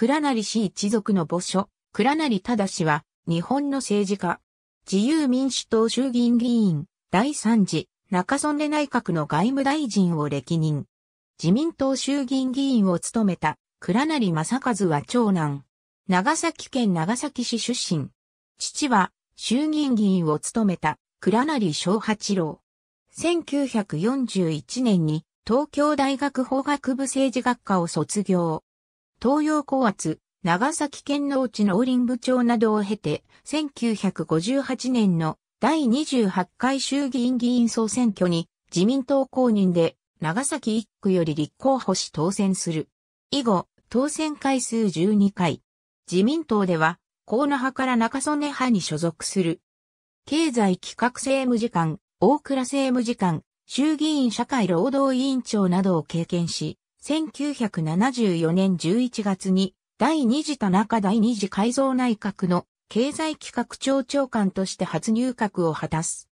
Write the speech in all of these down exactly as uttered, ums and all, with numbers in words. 倉成氏一族の墓所、倉成忠は、日本の政治家。自由民主党衆議院議員、だいさん次、中曽根内閣の外務大臣を歴任。自民党衆議院議員を務めた、倉成正和は長男。長崎県長崎市出身。父は、衆議院議員を務めた、倉成正八郎。せんきゅうひゃくよんじゅういちねんに、東京大学法学部政治学科を卒業。東洋高圧、長崎県農地農林部長などを経て、せんきゅうひゃくごじゅうはちねんのだいにじゅうはちかい衆議院議員総選挙に自民党公認で長崎いっくより立候補し当選する。以後、当選回数じゅうにかい。自民党では、河野派から中曽根派に所属する。経済企画政務次官、大蔵政務次官、衆議院社会労働委員長などを経験し、せんきゅうひゃくななじゅうよねんじゅういちがつに、だいに次田中だいに次改造内閣の経済企画庁長官として初入閣を果たす。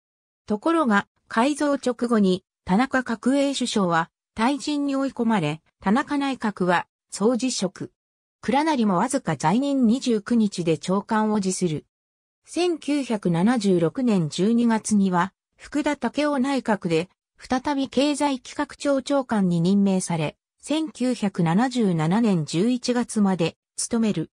ところが、改造直後に田中角栄首相は退陣に追い込まれ、田中内閣は総辞職。倉成もわずか在任にじゅうくにちで長官を辞する。せんきゅうひゃくななじゅうろくねんじゅうにがつには、福田赳夫内閣で再び経済企画庁長官に任命され、せんきゅうひゃくななじゅうななねんじゅういちがつまで務める。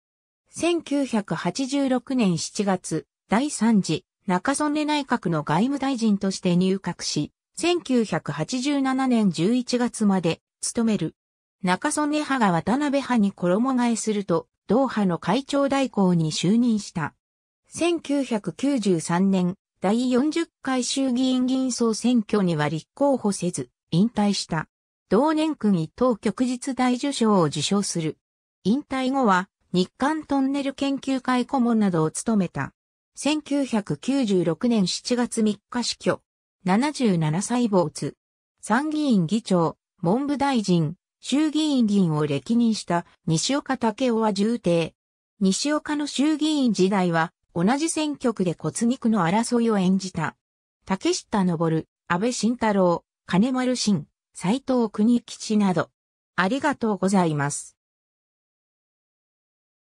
せんきゅうひゃくはちじゅうろくねんしちがつ、だいさん次中曽根内閣の外務大臣として入閣し、せんきゅうひゃくはちじゅうななねんじゅういちがつまで務める。中曽根派が渡辺派に衣替えすると、同派の会長代行に就任した。せんきゅうひゃくきゅうじゅうさんねん、だいよんじゅっかい衆議院議員総選挙には立候補せず、引退した。同年勲一等旭日大綬章を受章する。引退後は日韓トンネル研究会顧問などを務めた。せんきゅうひゃくきゅうじゅうろくねんしちがつみっか死去。ななじゅうななさい没。参議院議長、文部大臣、衆議院議員を歴任した西岡武夫は重帝。西岡の衆議院時代は同じ選挙区で骨肉の争いを演じた。竹下登、安倍晋太郎、金丸信。斉藤国吉など、ありがとうございます。